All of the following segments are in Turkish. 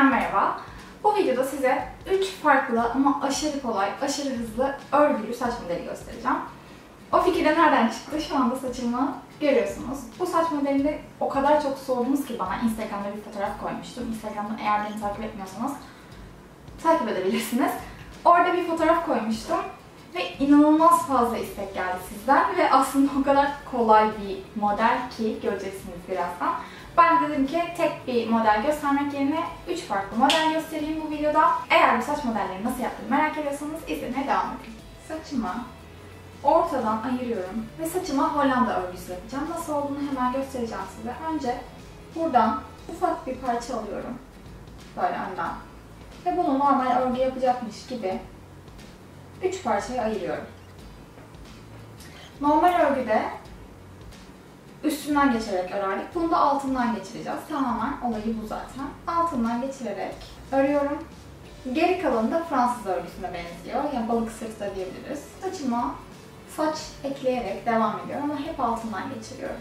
Hepinize merhaba. Bu videoda size 3 farklı ama aşırı kolay, aşırı hızlı örgülü saç modeli göstereceğim. O fikir de nereden çıktı? Şu anda saçımı görüyorsunuz. Bu saç modelinde o kadar çok sordunuz ki bana. Instagram'da bir fotoğraf koymuştum. Instagram'dan eğer beni takip etmiyorsanız takip edebilirsiniz. Orada bir fotoğraf koymuştum ve inanılmaz fazla istek geldi sizden ve aslında o kadar kolay bir model ki göreceksiniz birazdan. Ben dedim ki tek bir model göstermek yerine 3 farklı model göstereyim bu videoda. Eğer bu saç modelleri nasıl yaptığımı merak ediyorsanız izlemeye devam edin. Saçımı ortadan ayırıyorum ve saçıma Hollanda örgüsü yapacağım. Nasıl olduğunu hemen göstereceğim size. Önce buradan ufak bir parça alıyorum. Böyle önden. Ve bunu normal örgü yapacakmış gibi 3 parçaya ayırıyorum. Normal örgüde üstünden geçerek örerdik. Bunu da altından geçireceğiz. Tamamen olayı bu zaten. Altından geçirerek örüyorum. Geri kalanı da Fransız örgüsüne benziyor. Yani balık sırtı da diyebiliriz. Saçıma saç ekleyerek devam ediyorum ama hep altından geçiriyorum.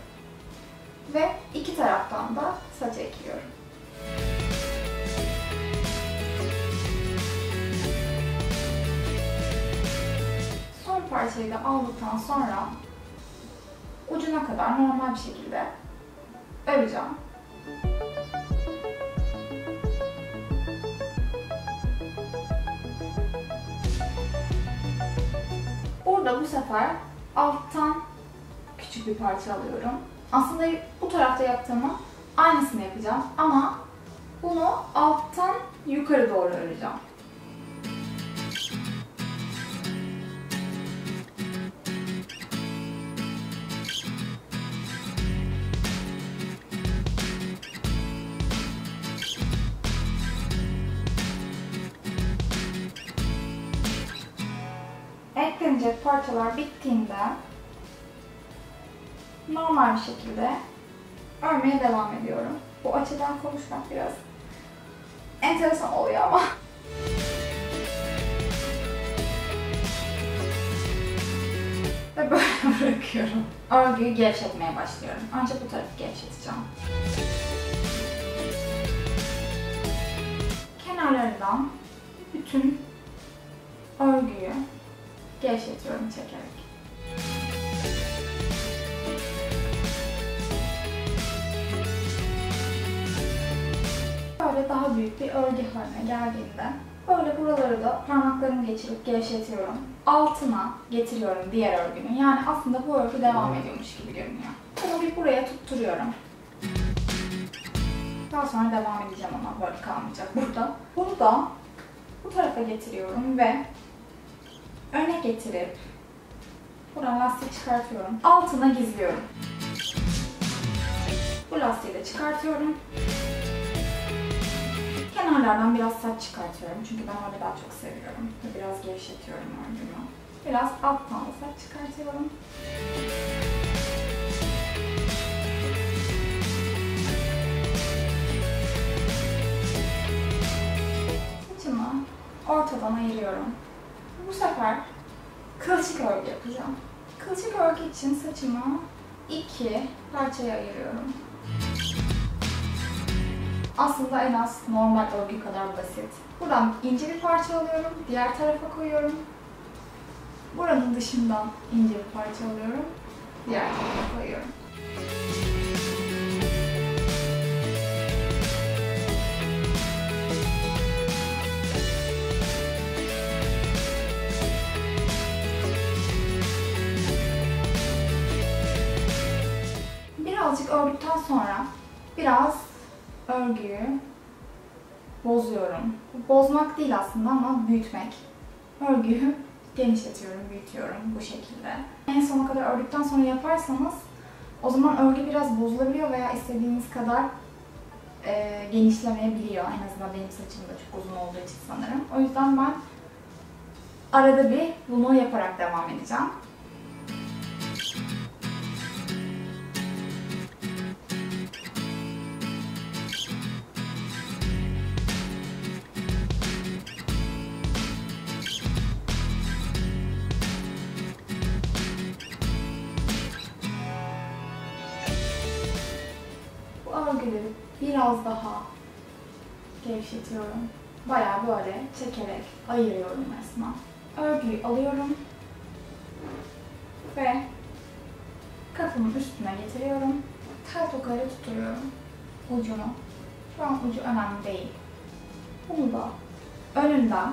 Ve iki taraftan da saç ekliyorum. Son parçayı da aldıktan sonra ucuna kadar normal bir şekilde öreceğim. Burada bu sefer alttan küçük bir parça alıyorum. Aslında bu tarafta yaptığımı aynısını yapacağım ama bunu alttan yukarı doğru öreceğim. Eklenecek parçalar bittiğinde normal bir şekilde örmeye devam ediyorum. Bu açıdan konuşmak biraz enteresan oluyor ama. Ve böyle bırakıyorum. Örgüyü gevşetmeye başlıyorum. Önce bu tarafı gevşeteceğim. Kenarlarından bütün örgüyü gevşetiyorum çekerek. Böyle daha büyük bir örgü haline geldiğinde böyle buraları da parmaklarımı geçirip gevşetiyorum. Altına getiriyorum diğer örgünün. Yani aslında bu örgü devam ediyormuş gibi görünüyor. Bunu bir buraya tutturuyorum. Daha sonra devam edeceğim ama böyle kalmayacak burada. Bunu da bu tarafa getiriyorum ve öne getirip buradan lastiği çıkartıyorum. Altına gizliyorum. Bu lastiği de çıkartıyorum. Kenarlardan biraz saç çıkartıyorum. Çünkü ben orada daha çok seviyorum. Biraz gevşetiyorum örgümü. Biraz alttan da saç çıkartıyorum. Saçımı ortadan ayırıyorum. Bu sefer kılçık örgü yapacağım. Kılçık örgü için saçımı 2 parçaya ayırıyorum. Aslında en az normal örgü kadar basit. Buradan ince bir parça alıyorum, diğer tarafa koyuyorum. Buranın dışından ince bir parça alıyorum, diğer tarafa koyuyorum. Birazcık ördükten sonra biraz örgüyü bozuyorum. Bozmak değil aslında ama büyütmek. Örgüyü genişletiyorum, büyütüyorum bu şekilde. En sona kadar ördükten sonra yaparsanız o zaman örgü biraz bozulabiliyor veya istediğiniz kadar genişlemeyebiliyor. En azından benim saçım da çok uzun olduğu için sanırım. O yüzden ben arada bir bunu yaparak devam edeceğim. Biraz daha gevşetiyorum. Bayağı böyle çekerek ayırıyorum resmen. Örgüyü alıyorum ve kafamın üstüne getiriyorum. Ters tokayla tutuyorum ucunu. Şu an ucu önemli değil. Bunu da önünden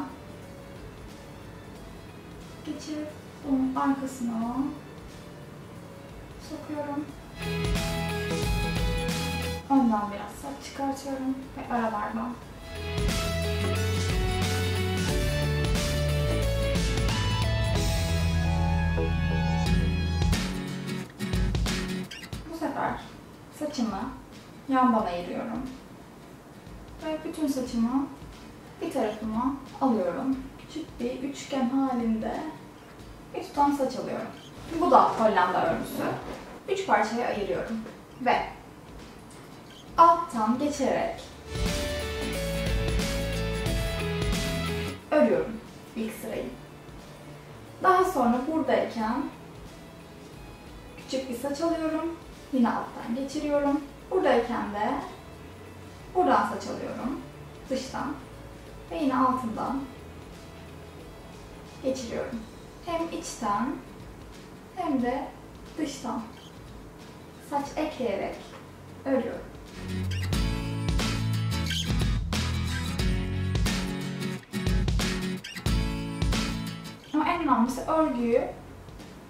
geçirip bunun arkasına sokuyorum. Ondan biraz saç çıkartıyorum ve aralardan. Bu sefer saçımı yandan ayırıyorum. Ve bütün saçımı bir tarafıma alıyorum. Küçük bir üçgen halinde bir tutam saç alıyorum. Bu da Hollanda örgüsü. 3 parçaya ayırıyorum ve alttan geçerek örüyorum ilk sırayı. Daha sonra buradayken küçük bir saç alıyorum. Yine alttan geçiriyorum. Buradayken de buradan saç alıyorum. Dıştan. Ve yine altından geçiriyorum. Hem içten hem de dıştan saç ekleyerek örüyorum. Ama en önemlisi örgüyü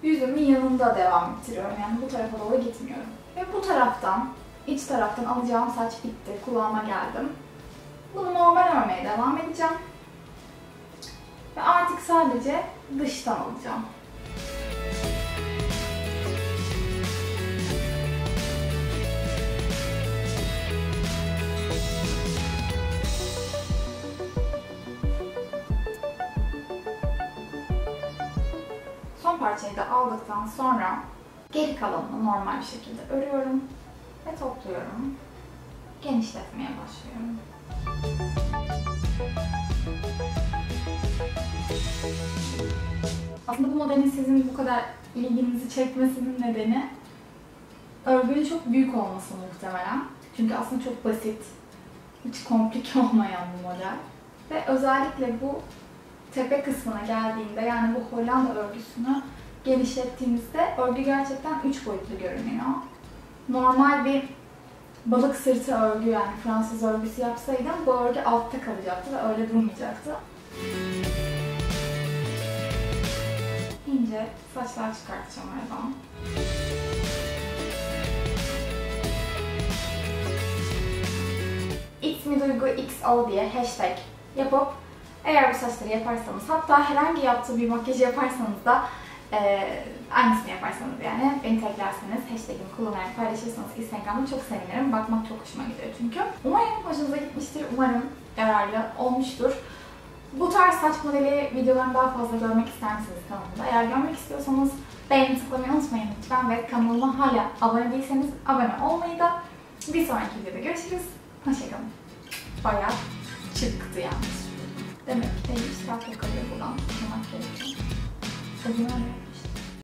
yüzümün yanında devam ettiriyorum. Yani bu tarafa doğru gitmiyorum. Ve bu taraftan, iç taraftan alacağım saç bitti. Kulağıma geldim. Bunu normal örmeye devam edeceğim. Ve artık sadece dıştan alacağım. Son parçayı da aldıktan sonra geri kalanını normal şekilde örüyorum ve topluyorum. Genişletmeye başlıyorum. Aslında bu modelin sizin bu kadar ilginizi çekmesinin nedeni örgünün çok büyük olması muhtemelen. Çünkü aslında çok basit, hiç komplike olmayan bu model. Ve özellikle bu tepe kısmına geldiğinde, yani bu Hollanda örgüsünü genişlettiğimizde örgü gerçekten 3 boyutlu görünüyor. Normal bir balık sırtı örgü, yani Fransız örgüsü yapsaydım bu örgü altta kalacaktı ve öyle durmayacaktı. İnce saçlar çıkartacağım oradan. itsmeduyguxo diye hashtag yapıp eğer bu saçları yaparsanız, hatta herhangi yaptığı bir makyaj yaparsanız da aynısını yaparsanız, yani beni taglerseniz, hashtag'imi kullanarak paylaşırsanız Instagram'da çok sevinirim. Bakmak çok hoşuma gidiyor çünkü. Umarım hoşunuza gitmiştir. Umarım yararlı olmuştur. Bu tarz saç modeli videolarını daha fazla görmek ister misiniz kanalımda? Eğer görmek istiyorsanız beğeni tıklamayı unutmayın lütfen ve kanalıma hala abone değilseniz abone olmayı da. Bir sonraki videoda görüşürüz. Hoşçakalın. Bayağı çıktı yalnız. Demek ki benim iştirak yok, buradan tutmak gerekiyor. Ödüm öyle.